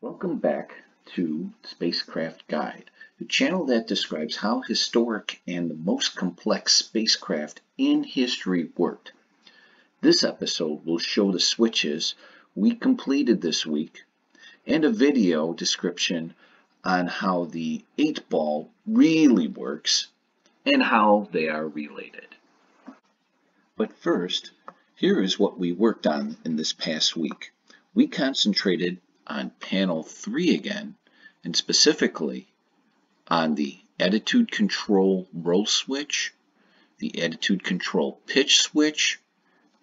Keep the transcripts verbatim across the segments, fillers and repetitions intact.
Welcome back to Spacecraft Guide, the channel that describes how historic and the most complex spacecraft in history worked. This episode will show the switches we completed this week and a video description on how the eight ball really works and how they are related. But first, here is what we worked on in this past week. We concentrated on panel three again, and specifically on the attitude control roll switch, the attitude control pitch switch,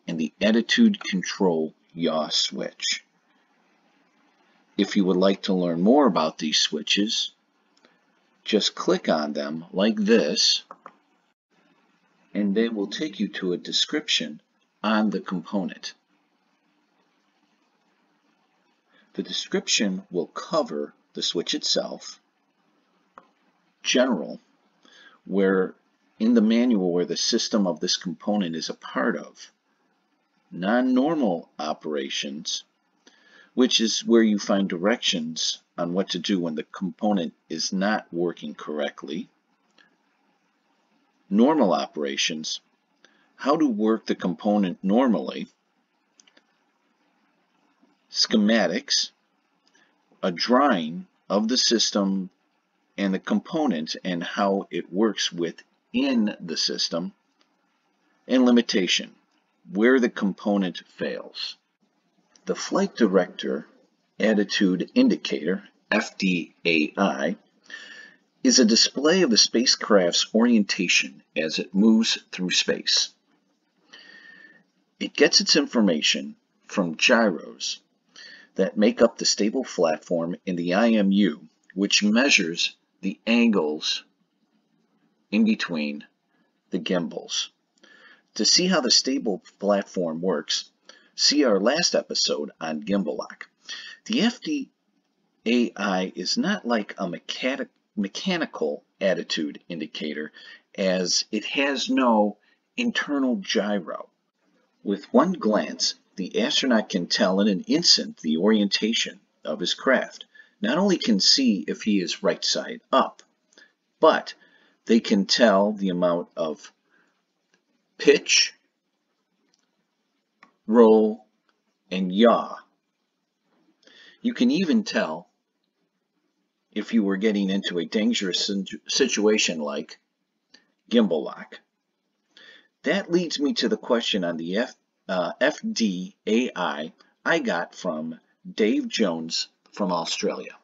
and the attitude control yaw switch. If you would like to learn more about these switches, just click on them like this, and they will take you to a description on the component. The description will cover the switch itself, general, where in the manual where the system of this component is a part of, non-normal operations, which is where you find directions on what to do when the component is not working correctly, normal operations, how to work the component normally, schematics, a drawing of the system and the component and how it works within the system, and limitation, where the component fails. The Flight Director Attitude Indicator, F D A I, is a display of the spacecraft's orientation as it moves through space. It gets its information from gyros that make up the stable platform in the I M U, which measures the angles in between the gimbals. To see how the stable platform works, see our last episode on gimbal lock. The F D A I is not like a mechanic, mechanical attitude indicator, as it has no internal gyro. With one glance, the astronaut can tell in an instant the orientation of his craft. Not only can see if he is right side up, but they can tell the amount of pitch, roll, and yaw. You can even tell if you were getting into a dangerous situation like gimbal lock. That leads me to the question on the F. Uh, F D A I I got from Dave Jones from Australia.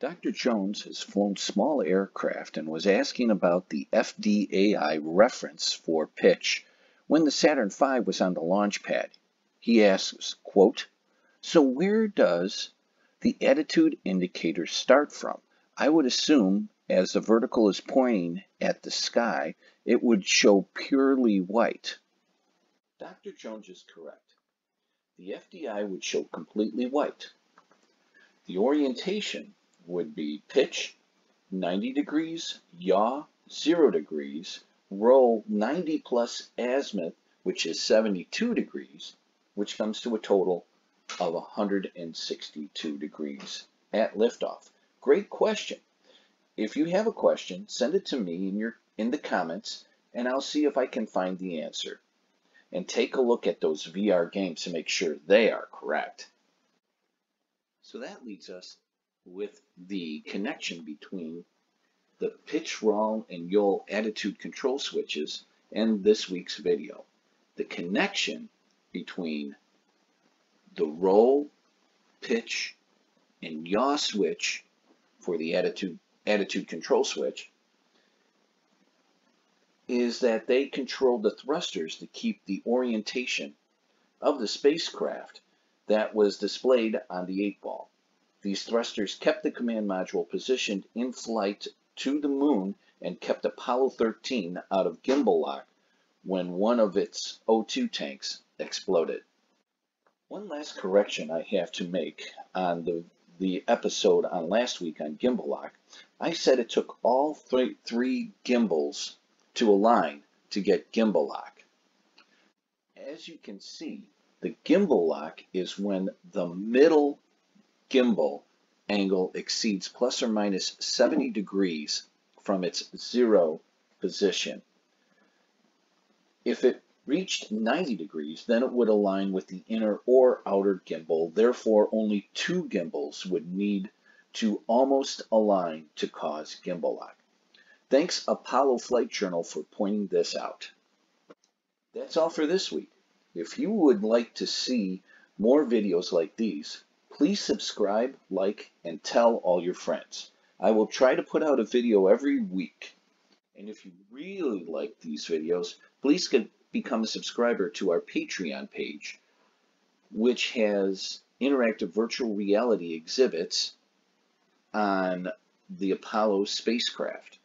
Doctor Jones has flown small aircraft and was asking about the F D A I reference for pitch when the Saturn five was on the launch pad. He asks, quote, "So where does the attitude indicator start from? I would assume as the vertical is pointing at the sky, it would show purely white." Doctor Jones is correct. The F D A I would show completely white. The orientation would be pitch ninety degrees, yaw zero degrees, roll ninety plus azimuth, which is seventy-two degrees, which comes to a total of one hundred sixty-two degrees at liftoff. Great question. If you have a question, send it to me in your in the comments, and I'll see if I can find the answer. And take a look at those V R games to make sure they are correct. So that leads us with the connection between the pitch, roll, and yaw attitude control switches and this week's video. The connection between the roll, pitch, and yaw switch for the attitude, attitude control switch is that they control the thrusters to keep the orientation of the spacecraft that was displayed on the eight ball. These thrusters kept the command module positioned in flight to the moon and kept Apollo thirteen out of gimbal lock when one of its O two tanks exploded. One last correction I have to make on the, the episode on last week on gimbal lock. I said it took all three, three gimbals to align to get gimbal lock. As you can see, the gimbal lock is when the middle gimbal angle exceeds plus or minus seventy degrees from its zero position. If it reached ninety degrees, then it would align with the inner or outer gimbal. Therefore, only two gimbals would need to almost align to cause gimbal lock. Thanks, Apollo Flight Journal, for pointing this out. That's all for this week. If you would like to see more videos like these, please subscribe, like, and tell all your friends. I will try to put out a video every week. And if you really like these videos, please get become a subscriber to our Patreon page, which has interactive virtual reality exhibits on the Apollo spacecraft.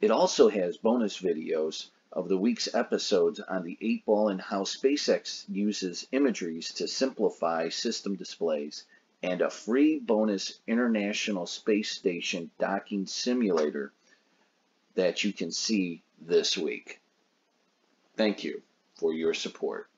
It also has bonus videos of the week's episodes on the eight ball and how SpaceX uses imageries to simplify system displays, and a free bonus International Space Station docking simulator that you can see this week. Thank you for your support.